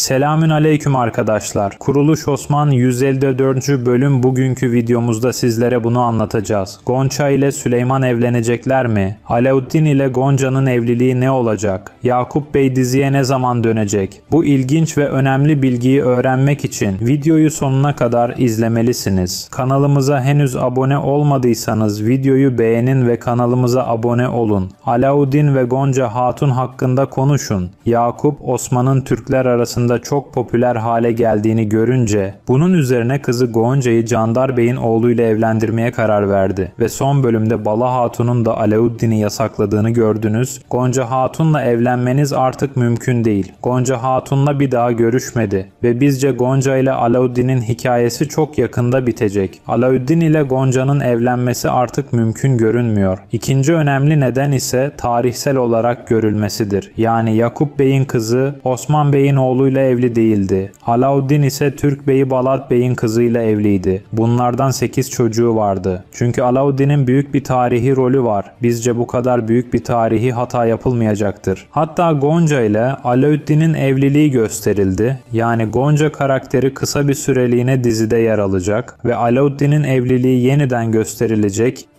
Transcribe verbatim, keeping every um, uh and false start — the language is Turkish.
Selamün aleyküm arkadaşlar. Kuruluş Osman yüz elli dördüncü bölüm bugünkü videomuzda sizlere bunu anlatacağız. Gonca ile Süleyman evlenecekler mi? Alaaddin ile Gonca'nın evliliği ne olacak? Yakup Bey diziye ne zaman dönecek? Bu ilginç ve önemli bilgiyi öğrenmek için videoyu sonuna kadar izlemelisiniz. Kanalımıza henüz abone olmadıysanız videoyu beğenin ve kanalımıza abone olun. Alaaddin ve Gonca Hatun hakkında konuşun. Yakup, Osman'ın Türkler arasında çok popüler hale geldiğini görünce bunun üzerine kızı Gonca'yı Candar Bey'in oğluyla evlendirmeye karar verdi ve son bölümde Bala Hatun'un da Alaaddin'i yasakladığını gördünüz. Gonca Hatun'la evlenmeniz artık mümkün değil. Gonca Hatun'la bir daha görüşmedi ve bizce Gonca ile Alaaddin'in hikayesi çok yakında bitecek. Alaaddin ile Gonca'nın evlenmesi artık mümkün görünmüyor. İkinci önemli neden ise tarihsel olarak görülmesidir. Yani Yakup Bey'in kızı Osman Bey'in oğluyla evli değildi. Alaaddin ise Türk Bey'i Balat Bey'in kızıyla evliydi. Bunlardan sekiz çocuğu vardı. Çünkü Alaaddin'in büyük bir tarihi rolü var. Bizce bu kadar büyük bir tarihi hata yapılmayacaktır. Hatta Gonca ile Alaaddin'in evliliği gösterildi. Yani Gonca karakteri kısa bir süreliğine dizide yer alacak ve Alaaddin'in evliliği yeniden gösterilecek